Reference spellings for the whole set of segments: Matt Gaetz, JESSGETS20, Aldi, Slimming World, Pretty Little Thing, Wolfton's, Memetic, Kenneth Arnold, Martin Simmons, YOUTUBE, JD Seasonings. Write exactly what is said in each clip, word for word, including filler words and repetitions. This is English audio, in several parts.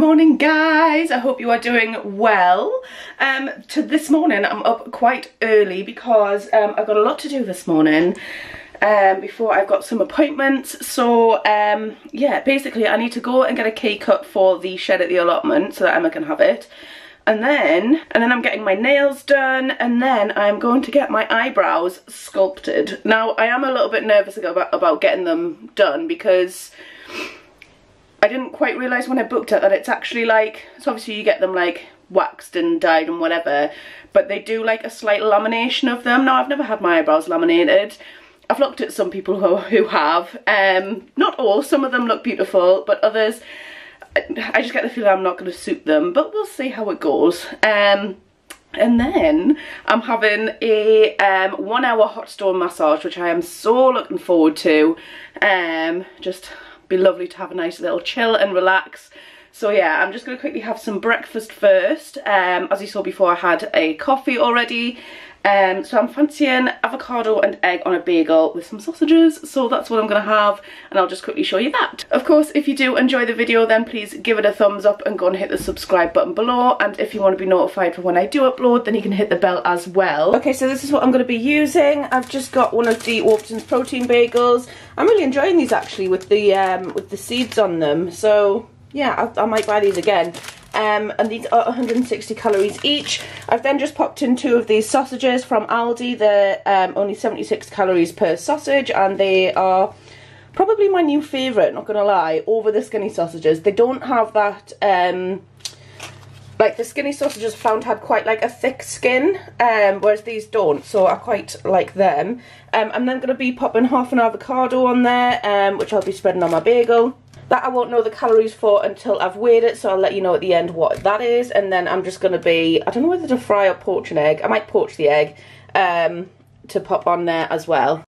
Morning guys, I hope you are doing well. Um, to this morning I'm up quite early because um, I've got a lot to do this morning um, before I've got some appointments. So um, yeah, basically I need to go and get a key cut for the shed at the allotment so that Emma can have it. And then, and then I'm getting my nails done, and then I'm going to get my eyebrows sculpted. Now I am a little bit nervous about, about getting them done because I didn't quite realise when I booked it that it's actually like, so obviously you get them like waxed and dyed and whatever, but they do like a slight lamination of them. Now I've never had my eyebrows laminated. I've looked at some people who, who have, um, not all, some of them look beautiful, but others, I, I just get the feeling I'm not going to suit them, but we'll see how it goes. Um, and then I'm having a um, one hour hot stone massage, which I am so looking forward to. Um, just... be lovely to have a nice little chill and relax. So yeah, I'm just going to quickly have some breakfast first. Um, as you saw before, I had a coffee already. Um, so I'm fancying avocado and egg on a bagel with some sausages, so that's what I'm going to have, and I'll just quickly show you that. Of course, if you do enjoy the video, then please give it a thumbs up and go and hit the subscribe button below, and if you want to be notified for when I do upload, then you can hit the bell as well. Okay, so this is what I'm going to be using. I've just got one of the Wolfton's protein bagels. I'm really enjoying these actually, with the um, with the seeds on them, so yeah, I, I might buy these again. Um, and these are one hundred and sixty calories each. I've then just popped in two of these sausages from Aldi. They're um, only seventy-six calories per sausage, and they are probably my new favourite, not gonna lie, over the skinny sausages. They don't have that, um, like the skinny sausages I found had quite like a thick skin, um, whereas these don't, so I quite like them. Um, I'm then gonna be popping half an avocado on there, um, which I'll be spreading on my bagel. That I won't know the calories for until I've weighed it, so I'll let you know at the end what that is. And then I'm just going to be, I don't know whether to fry or poach an egg. I might poach the egg um, to pop on there as well.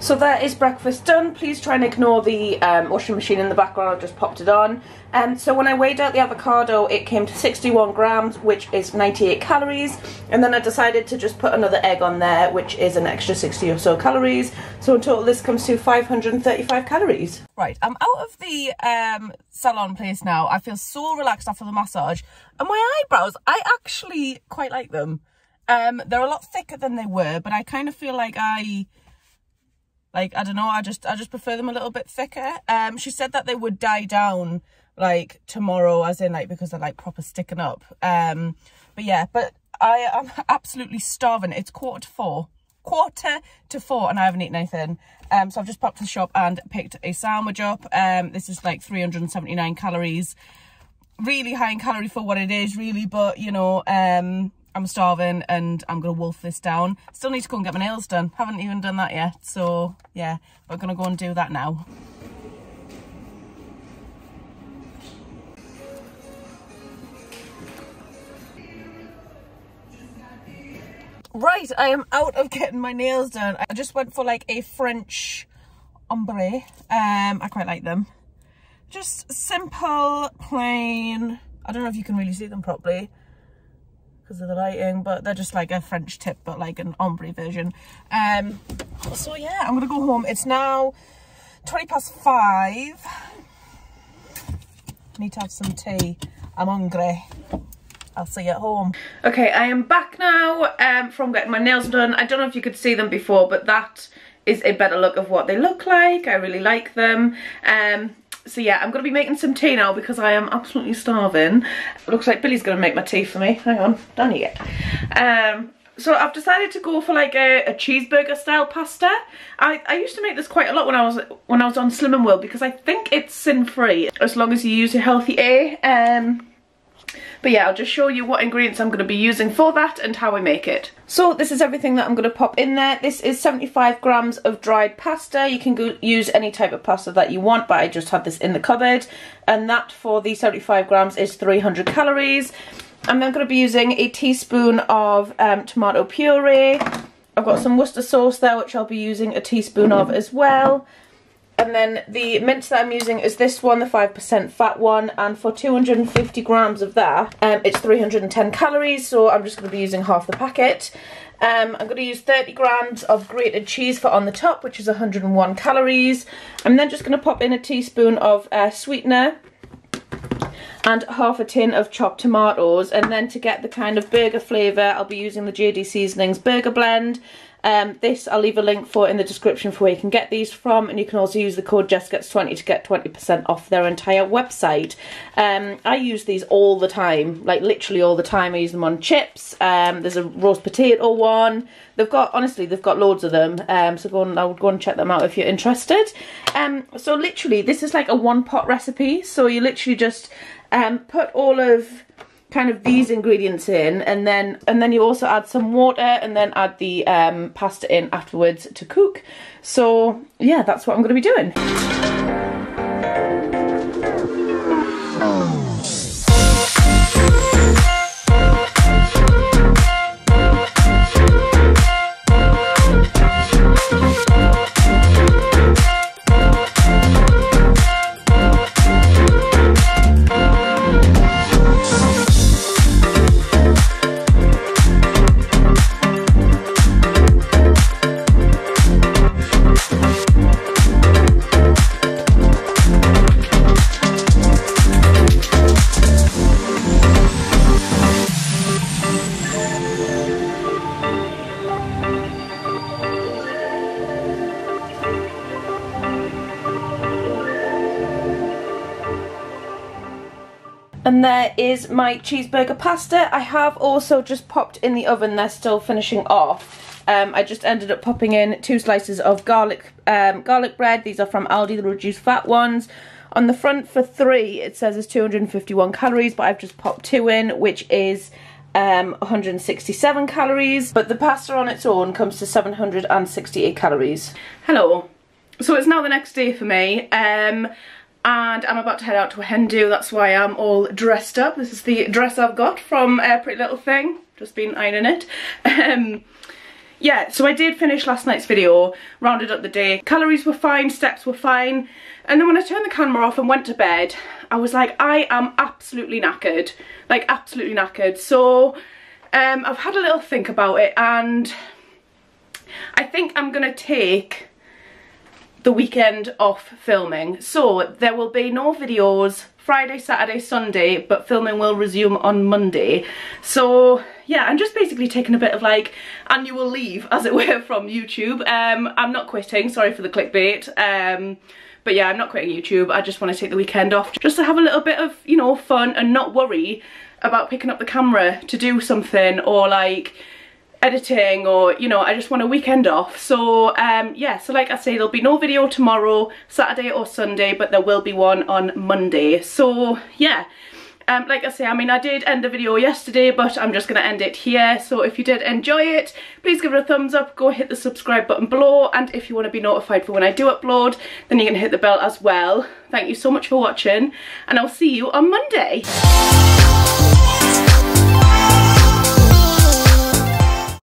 So that is breakfast done. Please try and ignore the um, washing machine in the background, I've just popped it on. Um, so when I weighed out the avocado, it came to sixty-one grams, which is ninety-eight calories. And then I decided to just put another egg on there, which is an extra sixty or so calories. So in total, this comes to five hundred and thirty-five calories. Right, I'm out of the um, salon place now. I feel so relaxed after the massage. And my eyebrows, I actually quite like them. Um, they're a lot thicker than they were, but I kind of feel like I... Like, I don't know, I just I just prefer them a little bit thicker. Um, she said that they would die down, like, tomorrow, as in, like, because they're, like, proper sticking up. Um, but, yeah, but I am absolutely starving. It's quarter to four. Quarter to four, and I haven't eaten anything. Um, so I've just popped to the shop and picked a sandwich up. Um, this is, like, three hundred and seventy-nine calories. Really high in calorie for what it is, really, but, you know... Um, I'm starving and I'm going to wolf this down. Still need to go and get my nails done. Haven't even done that yet. So yeah, we're going to go and do that now. Right, I am out of getting my nails done. I just went for like a French ombre. Um, I quite like them. Just simple, plain. I don't know if you can really see them properly because of the lighting, but they're just like a French tip, but like an ombre version. Um, so yeah, I'm gonna go home. It's now twenty past five. Need to have some tea. I'm hungry. I'll see you at home. Okay, I am back now um, from getting my nails done. I don't know if you could see them before, but that is a better look of what they look like. I really like them. Um, so yeah, I'm going to be making some tea now because I am absolutely starving. It looks like Billy's going to make my tea for me. Hang on, down you get. Um, so I've decided to go for like a, a cheeseburger style pasta. I, I used to make this quite a lot when I was when I was on Slimming World because I think it's sin free as long as you use a healthy A. Um, But yeah, I'll just show you what ingredients I'm going to be using for that and how I make it. So this is everything that I'm going to pop in there. This is seventy-five grams of dried pasta. You can go use any type of pasta that you want, but I just had this in the cupboard. And that for the seventy-five grams is three hundred calories. I'm then going to be using a teaspoon of um, tomato puree. I've got some Worcester sauce there, which I'll be using a teaspoon of as well. And then the mince that I'm using is this one, the five percent fat one, and for two hundred fifty grams of that, um, it's three hundred ten calories, so I'm just going to be using half the packet. Um, I'm going to use thirty grams of grated cheese for on the top, which is one hundred one calories. I'm then just going to pop in a teaspoon of uh, sweetener and half a tin of chopped tomatoes. And then to get the kind of burger flavour, I'll be using the J D Seasonings Burger Blend. Um, this I'll leave a link for in the description for where you can get these from, and you can also use the code Jess Gets twenty to get twenty percent off their entire website. Um, I use these all the time, like literally all the time. I use them on chips. Um, there's a roast potato one. They've got, honestly, they've got loads of them. Um, so go on, I would go and check them out if you're interested. Um, so literally, this is like a one pot recipe. So you literally just um, put all of kind of these ingredients in, and then and then you also add some water, and then add the um, pasta in afterwards to cook. So yeah, that's what I'm going to be doing. And there is my cheeseburger pasta. I have also just popped in the oven, they're still finishing off. Um, I just ended up popping in two slices of garlic um, garlic bread. These are from Aldi, the reduced fat ones. On the front for three, it says it's two hundred fifty-one calories, but I've just popped two in, which is um, one hundred sixty-seven calories. But the pasta on its own comes to seven hundred sixty-eight calories. Hello. So it's now the next day for me. Um, And I'm about to head out to a hen do, that's why I'm all dressed up. This is the dress I've got from uh, Pretty Little Thing. Just been ironing it. Um, yeah, so I did finish last night's video, rounded up the day. Calories were fine, steps were fine. And then when I turned the camera off and went to bed, I was like, I am absolutely knackered. Like, absolutely knackered. So um, I've had a little think about it, and I think I'm going to take the weekend off filming. So there will be no videos Friday, Saturday, Sunday, but filming will resume on Monday. So yeah, I'm just basically taking a bit of like annual leave, as it were, from YouTube. Um, I'm not quitting, sorry for the clickbait. Um, but yeah, I'm not quitting YouTube. I just want to take the weekend off just to have a little bit of, you know, fun and not worry about picking up the camera to do something or like editing, or you know, I just want a weekend off. So um yeah, so like I say, there'll be no video tomorrow, Saturday or Sunday, but there will be one on Monday. So yeah, um like I say, I mean, I did end the video yesterday, but I'm just gonna end it here. So if you did enjoy it, please give it a thumbs up, go hit the subscribe button below, and if you want to be notified for when I do upload, then you can hit the bell as well. Thank you so much for watching, and I'll see you on Monday.